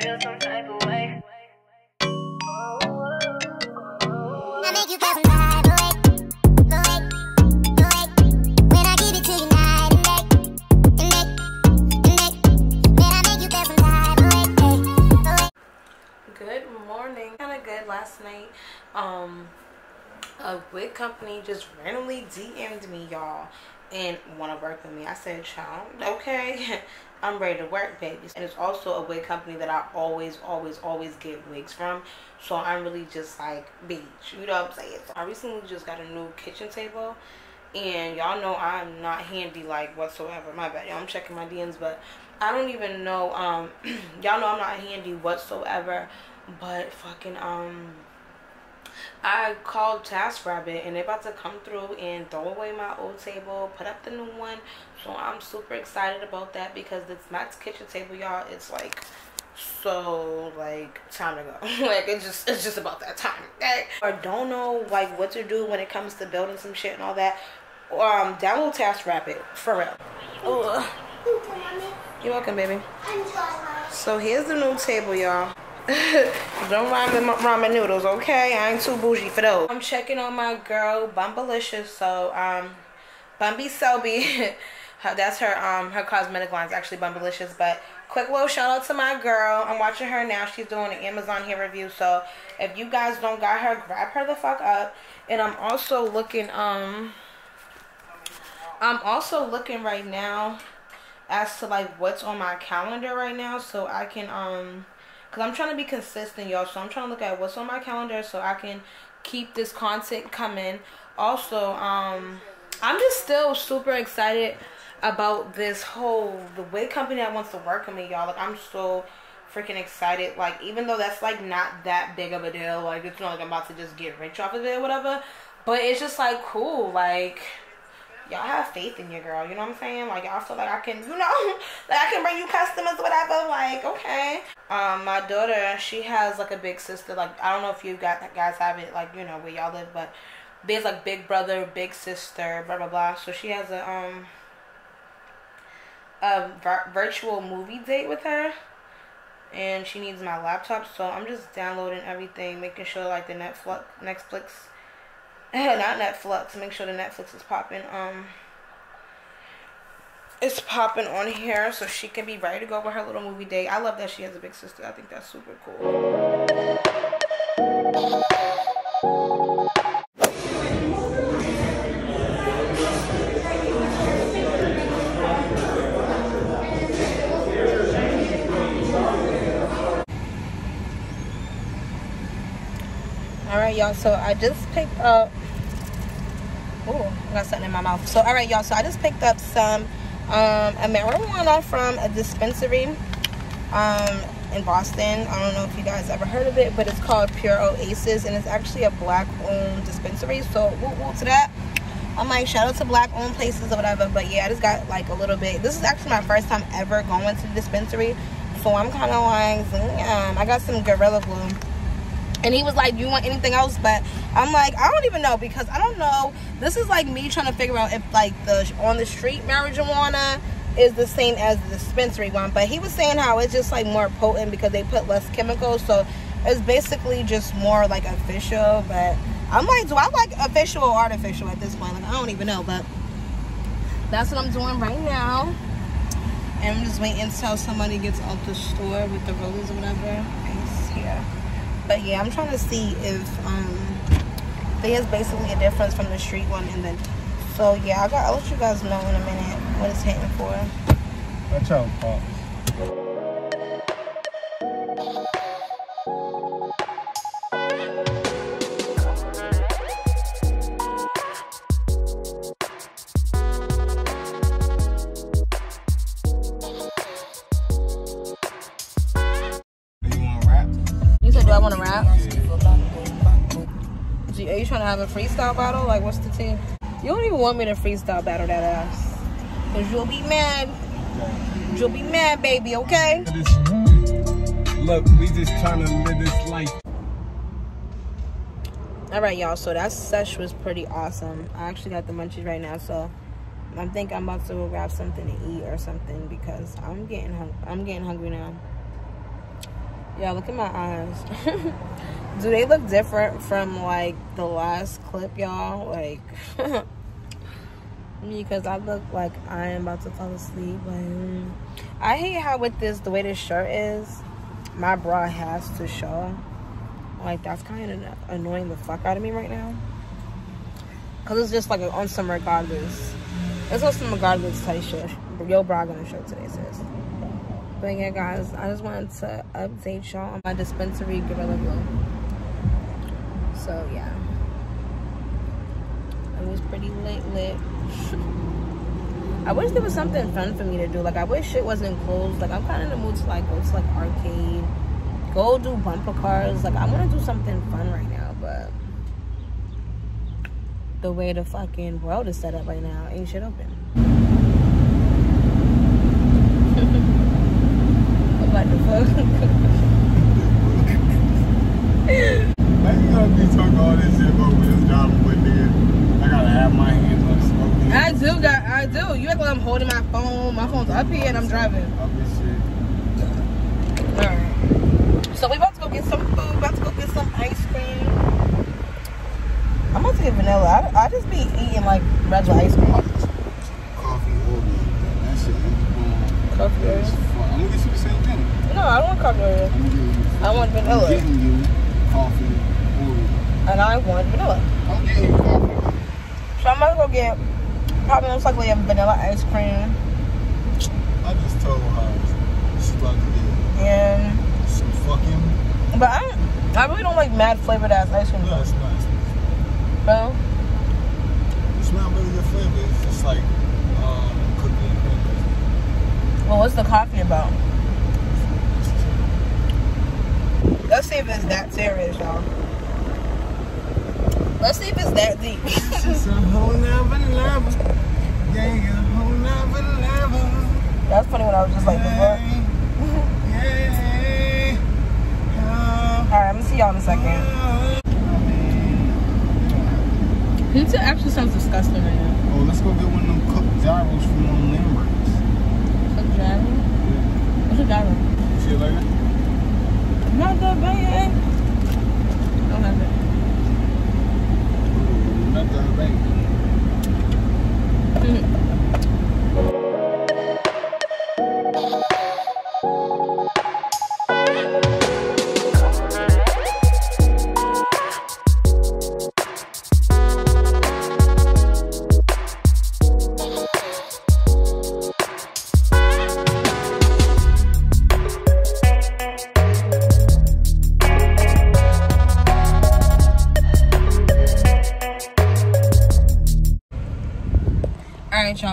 feel some type of way. I make you feel some type of way. When I give it to you night and day. Then I make you feel some type of way. Good morning. Kinda good last night. A wig company just randomly DM'd me, y'all, and want to work with me. I said, child, okay, I'm ready to work, babies. And it's also a wig company that I always get wigs from, so I'm really just like, bitch, you know what I'm saying? So I recently just got a new kitchen table, and y'all know I'm not handy like whatsoever. My bad, y'all, I'm checking my DMs, but I don't even know, y'all know I'm not handy whatsoever, but fucking, I called TaskRabbit and they're about to come through and throw away my old table, put up the new one. So I'm super excited about that because it's my kitchen table, y'all. It's like so like time to go. Like it's just about that time. Okay? Or don't know like what to do when it comes to building some shit and all that. Download TaskRabbit for real. Ooh. You're welcome, baby. So here's the new table, y'all. Don't rhyme with my ramen noodles, okay? I ain't too bougie for those. I'm checking on my girl Bumbalicious, so Bumby Selby. That's her cosmetic line's actually Bumbalicious, but quick little shout out to my girl. I'm watching her now. She's doing an Amazon hair review, so if you guys don't got her, grab her the fuck up. And I'm also looking right now as to like what's on my calendar right now, so I can because I'm trying to be consistent, y'all. So I'm trying to look at what's on my calendar so I can keep this content coming. Also, I'm just still super excited about this whole the wig company that wants to work with me, y'all. Like, I'm so freaking excited. Like, even though that's like not that big of a deal, like it's not like I'm about to just get rich off of it or whatever, but it's just like cool. Like, y'all have faith in your girl, you know what I'm saying? Like, y'all feel like I can, you know, like I can bring you customers, whatever, like, okay. My daughter, she has like a big sister. Like, I don't know if you guys have it, like, you know, where y'all live, but there's like big brother, big sister, blah, blah, blah. So she has a virtual movie date with her, and she needs my laptop. So I'm just downloading everything, making sure like the Netflix. Not Netflix. Make sure the Netflix is popping. It's popping on here so she can be ready to go with her little movie day. I love that she has a big sister. I think that's super cool. All right, y'all. So I just picked up. Oh, I got something in my mouth. So, all right, y'all. So, I just picked up some marijuana from a dispensary in Boston. I don't know if you guys ever heard of it, but it's called Pure Oasis, and it's actually a Black-owned dispensary. So, woo-woo to that. I'm like, shout out to Black-owned places or whatever. But, yeah, I just got, like, a little bit. This is actually my first time ever going to the dispensary. So, I'm kind of like, I got some Gorilla Bloom. And he was like, do you want anything else? But I'm like, I don't even know, because I don't know. This is like me trying to figure out if like the on the street marijuana is the same as the dispensary one. But he was saying how it's just like more potent because they put less chemicals. So it's basically just more like official. But I'm like, do I like official or artificial at this point? Like, I don't even know. But that's what I'm doing right now. And I'm just waiting until somebody gets out the store with the rollers or whatever. Nice, yeah. But yeah, I'm trying to see if there's basically a difference from the street one, and then so yeah, I'll let you guys know in a minute what it's hitting for. Watch out, Pop. I want to rap. Are you trying to have a freestyle battle? Like, what's the team? You don't even want me to freestyle battle that ass, because you'll be mad. You'll be mad, baby, okay? Look, we just trying to live this life. Alright, y'all. So that sesh was pretty awesome. I actually got the munchies right now, so I think I'm about to go grab something to eat or something, because I'm getting hungry now. Yeah, look at my eyes. Do they look different from like the last clip, y'all? Like because I look like I am about to fall asleep. Like, I hate how with this, the way this shirt is, my bra has to show. Like, that's kind of annoying the fuck out of me right now. Because it's just like an on some regardless. It's on some regardless type shit. Your bra gonna show today, sis. But yeah, guys, I just wanted to update y'all on my dispensary, Gorilla Bloom. So, yeah. It was pretty lit. I wish there was something fun for me to do. Like, I wish shit wasn't closed. Like, I'm kind of in the mood to, like, go to, like, arcade. Go do bumper cars. Like, I want to do something fun right now, but the way the fucking world is set up right now, ain't shit open. What the fuck? Why you gonna be talking all this shit about when this job went in? I gotta have my hands on smoking. I do. You act like I'm holding my phone. My phone's up here and I'm driving. Up this shit. Alright. So we about to go get some food, about to go get some ice cream. I'm about to get vanilla. I just be eating like regular ice cream. Coffee or that shit. Coffee or I'm gonna get you the same thing. No, I don't want coffee or I want vanilla. I'm getting you coffee or and I want vanilla. I'm getting you coffee. So I'm about to go get probably most likely a vanilla ice cream. I just told her she's about to get it. And fucking. But I really don't like mad flavored ass ice cream. No, it's nice. Bro? It's not really the flavor. It's just like cookie and cookies. Well, what's the coffee about? Let's see if it's that serious, y'all. Let's see if it's that deep. It's a whole nother level. Yeah, a whole nother level. That's funny when I was just like, what? Alright, I'm gonna see y'all in a second. Pizza actually sounds disgusting right now. Oh, let's go get one of them cooked gyros from them Lambert's. Cooked gyro? Yeah. What's a gyro? You see it later? Not that bad. Don't have it. Not that bad.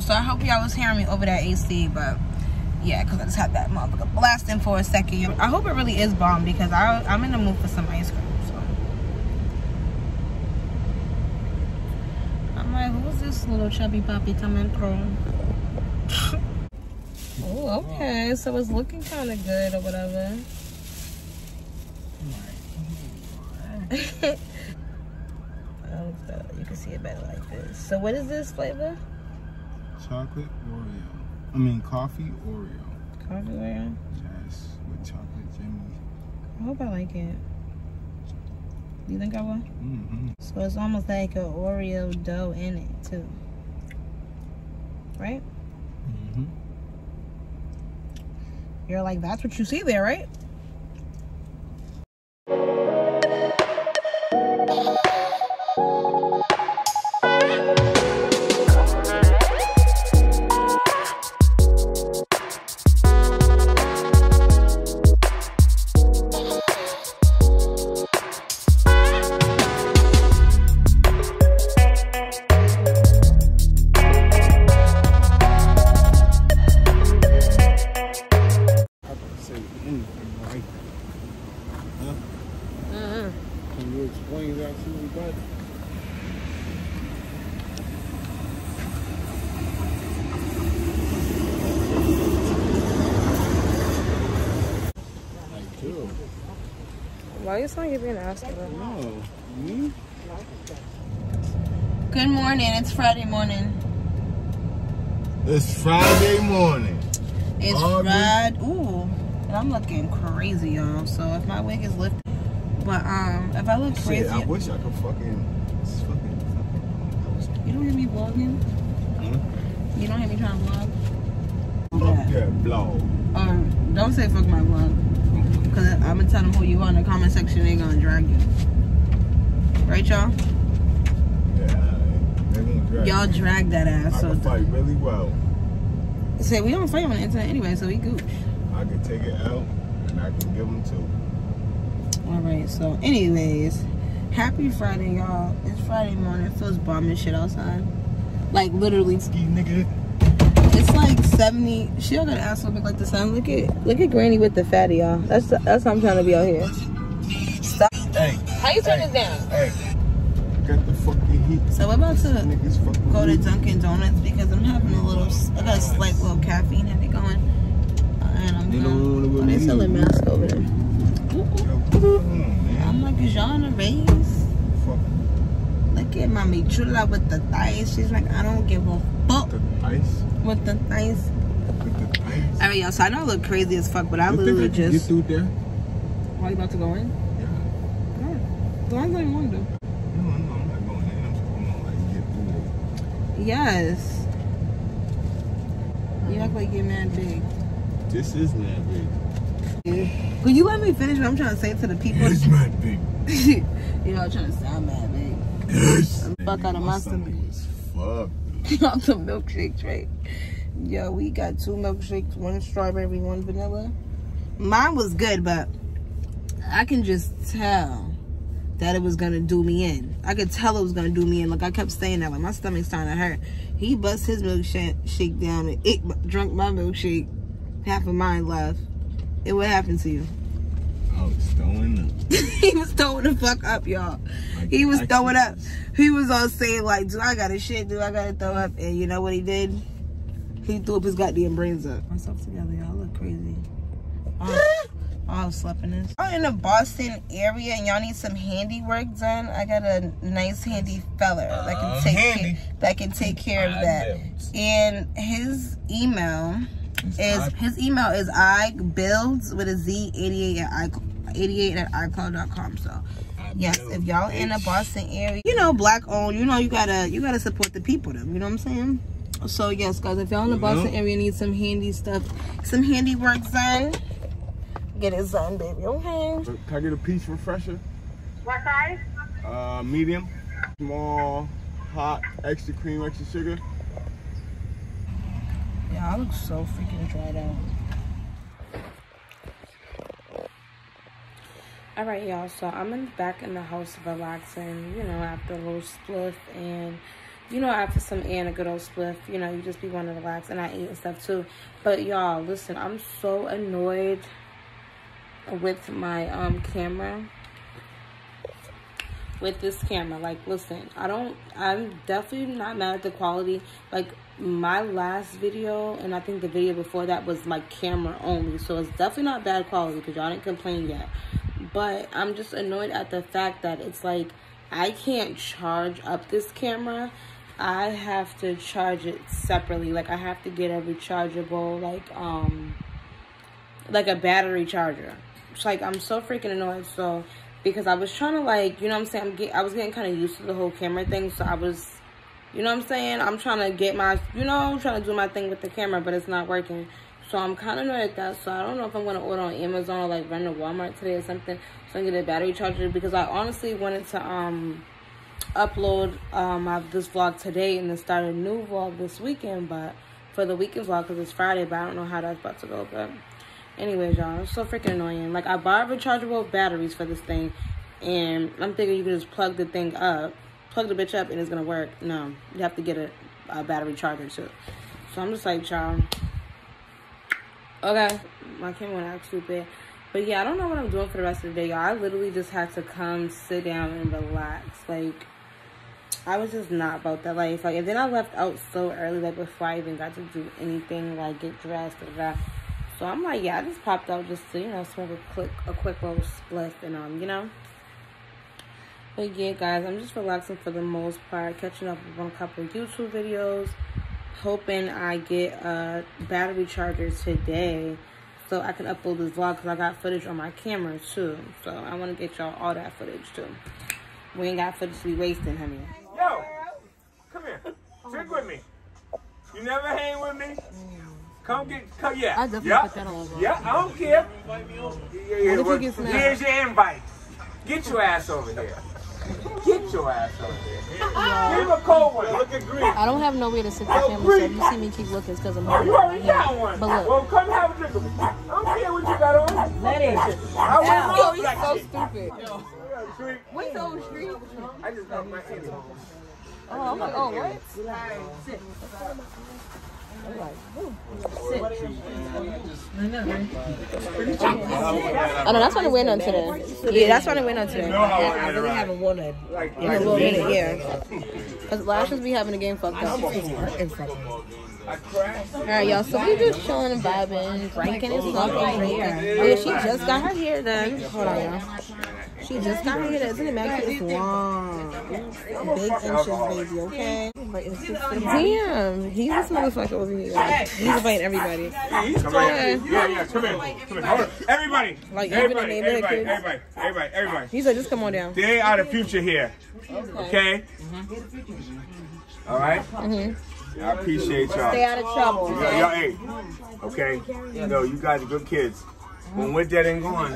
So I hope y'all was hearing me over that AC, but yeah, because I just had that motherfucker blasting for a second. I hope it really is bomb because I'm in the mood for some ice cream. So I'm like, who's this little chubby puppy coming through? Oh, okay. So it's looking kind of good or whatever. Oh, you can see it better like this. So what is this flavor? Chocolate Oreo. I mean, coffee Oreo. Coffee Oreo? Yes, with chocolate jimmy. I hope I like it. You think I will? Mm-hmm. So it's almost like an Oreo dough in it, too. Right? Mm-hmm. You're like, that's what you see there, right? Why is someone giving an ass to them? No. Me? Good morning. It's Friday morning. It's Friday morning. It's Friday. Ooh. And I'm looking crazy, y'all. So if my wig is lifted, but if I look crazy, I wish I could fucking. You don't hear me vlogging? Mm-hmm. You don't hear me trying to vlog? Fuck that vlog. Don't say fuck my vlog, because I'm gonna tell them who you are in the comment section. They gonna drag you, right, y'all? Y'all drag that ass. I can fight really well. Say we don't fight on the internet anyway, so we gooch. I can take it out and I can give them two. Alright, so anyways, happy Friday, y'all. It's Friday morning. It feels bomb and shit outside. Like literally ski nigga. It's like 70. She don't gotta ask something like the sun. Look at Granny with the fatty, y'all. That's how I'm trying to be out here. Stop. Hey. How you turn this down? Hey. So we're about to go to Dunkin' Donuts because I'm having a little, I got a slight little caffeine habit going. And I'm going, oh, they're selling masks over there. I'm like, is y'all in a race? Look at Mommy Chula with the thighs. She's like, I don't give a fuck. With the thighs. Alright, y'all, so I know I look crazy as fuck, but I literally just. You through there? Are you about to go in? Yeah. Alright. Don't let me wonder. Yes. You act like you're mad big. This is mad big. Will you let me finish what I'm trying to say to the people? It's mad big. You know, I'm trying to sound mad big. Yes. I'm fuck out of my stomach. Fuck. Off the milkshake tray. Yo, we got two milkshakes, one strawberry, one vanilla. Mine was good, but I can just tell that it was gonna do me in. I could tell it was gonna do me in. Like I kept saying that, like my stomach's starting to hurt. He bust his milkshake down and drunk my milkshake. Half of mine left. And what happened to you? I was throwing up. He was throwing the fuck up, y'all. He was throwing up. He was all saying like, do I gotta shit? Do I gotta throw up? And you know what he did? He threw up his goddamn brains up. Myself together, y'all look crazy. I was slapping this. I'm in the Boston area and y'all need some handiwork done. I got a nice handy fella that can take care of that. And his email is ibuilds with a z 88@icloud.com. So yes, if y'all in the Boston area, you know, black owned, you know, you gotta support the people though, you know what I'm saying? So yes guys, if y'all in the Boston area need some handy stuff, some handiwork done, get it done, baby, okay? Can I get a peach refresher? What size? Medium, small, hot, extra cream, extra sugar. Yeah, I look so freaking dried out. All right, y'all, so I'm back in the house relaxing, you know, after a little spliff and, you know, after some air and a good old spliff, you know, you just be wanting to relax, and I ate and stuff too. But y'all, listen, I'm so annoyed with my camera, with this camera. Like listen, I'm definitely not mad at the quality. Like my last video and I think the video before that was like camera only, so it's definitely not bad quality because y'all didn't complain yet. But I'm just annoyed at the fact that it's like I can't charge up this camera. I have to charge it separately. Like I have to get a rechargeable, like a battery charger. Like I'm so freaking annoyed. So because I was trying to, like, you know what I'm saying, I was getting kind of used to the whole camera thing, so I was, you know what I'm saying, I'm trying to get my, you know, trying to do my thing with the camera, but it's not working. So I'm kind of annoyed at that. So I don't know if I'm going to order on Amazon or like run to Walmart today or something, so I can get a battery charger, because I honestly wanted to upload this vlog today and then start a new vlog this weekend, but for the weekend vlog, because it's Friday, but I don't know how that's about to go. But anyways, y'all, it's so freaking annoying. Like, I bought rechargeable batteries for this thing, and I'm thinking you can just plug the thing up, plug the bitch up, and it's gonna work. No, you have to get a battery charger, too. So I'm just like, y'all, okay, my camera went out too bad. But yeah, I don't know what I'm doing for the rest of the day, y'all. I literally just had to come sit down and relax. Like, I was just not about that life. Like, and then I left out so early, like, before I even got to do anything, like, get dressed or that. So I'm like, yeah, I just popped out just to, you know, smoke a quick little spliff and, you know. But yeah, guys, I'm just relaxing for the most part, catching up on a couple of YouTube videos, hoping I get a battery charger today so I can upload this vlog, because I got footage on my camera too. So I want to get y'all all that footage too. We ain't got footage to be wasting, honey. Yo, come here. Drink with me. You never hang with me. Come get, come, yeah. I definitely put that all over. Yeah, I don't care. Here's your invite. Get your ass over here. Get your ass over there. Give a cold one. Look at green. I don't have nowhere to sit the camera, so if you see me keep looking, because I'm hungry. You already got one. But look. Well, come have a drink with me. I don't care what you got on. Let it. Yo, he's like so stupid. Yo. What's those street? I just got my hands on. Oh, I'm like, oh, what? Sit. I'm like, sit. I know, that's what I went on today. Yeah, that's what I went on today. I really haven't won it in a little minute, yeah. Because Lashes be having the game fucked up. Alright, y'all, so we just chilling and vibing, drinking and stuff over here. Oh, yeah, she just got her hair done. Hold on, y'all. She just got her hair done. Isn't it magic? It's long. Big inches, baby, okay? Damn, he's this motherfucker over here. He's inviting everybody. Come here. Yeah, come here. Everybody. Like, everybody. He's like, just come on down. They are the future here. Okay? Alright? I appreciate y'all. Stay out of trouble. Y'all ain't. Okay? No, you guys are good kids. When we're dead and gone.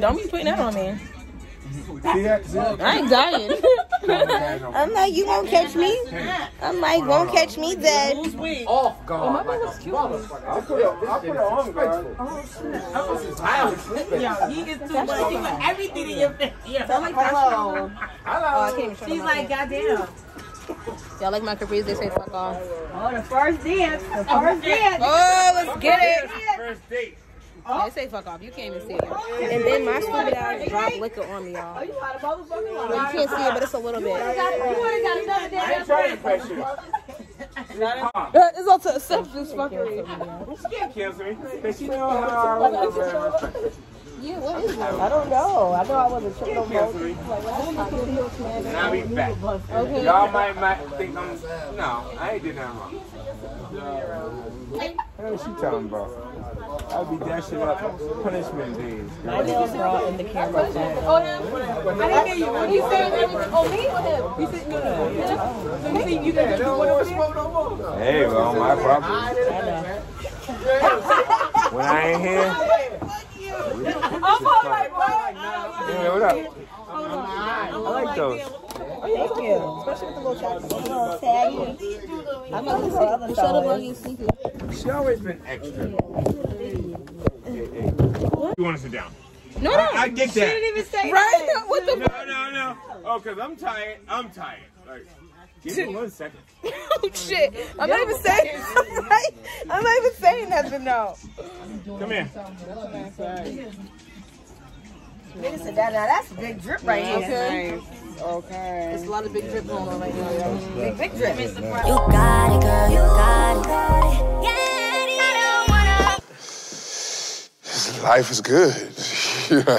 Don't be putting that on me. See that? I ain't dying. I'm like, you won't catch me. I'm like, won't catch me dead. Off guard. Oh, my cute. I'll put it on guard. Oh, shit. Yo, he is too much. He put everything in your face. I'm like, hello. Hello. She's like, goddamn. Y'all like my capris? They say fuck off. Oh, the first dance. The first dance. Oh, let's get it. First date. They say fuck off. You can't even see it. And then my stupid ass dropped liquor on me, y'all. You can't see it, but it's a little bit. You already got another dance. I ain't trying to press you. It's also a substance fuckery. She can't cancel me. She know how. Yeah, what is that? I don't know. I know I wasn't tripping on both. And I'll be back. Okay. Y'all might think I'm... No, I ain't did nothing wrong. What she talking about? I'll be dashing up punishment days. I know, bro, in the camera. Oh, him? I didn't hear you. What are you saying? Oh, me or him? You said, no. So you think you can just do one over there? Hey, bro, my problem. When I ain't here... I like those. Thank you. Especially with the little tag. I'm not to shut up while you sleeping. She's always been extra. You want to sit down? No. I get that. She didn't even say right? What the fuck? No. Oh, because I'm tired. Like, give me 1 second. Oh, shit. I'm not even saying nothing, though. Come here. Listen, now that's a big drip right here. Okay. Nice. Okay. There's a lot of big drip going on right now. Big drip. You got it, girl. You got it. Yeah, I don't wanna. Life is good.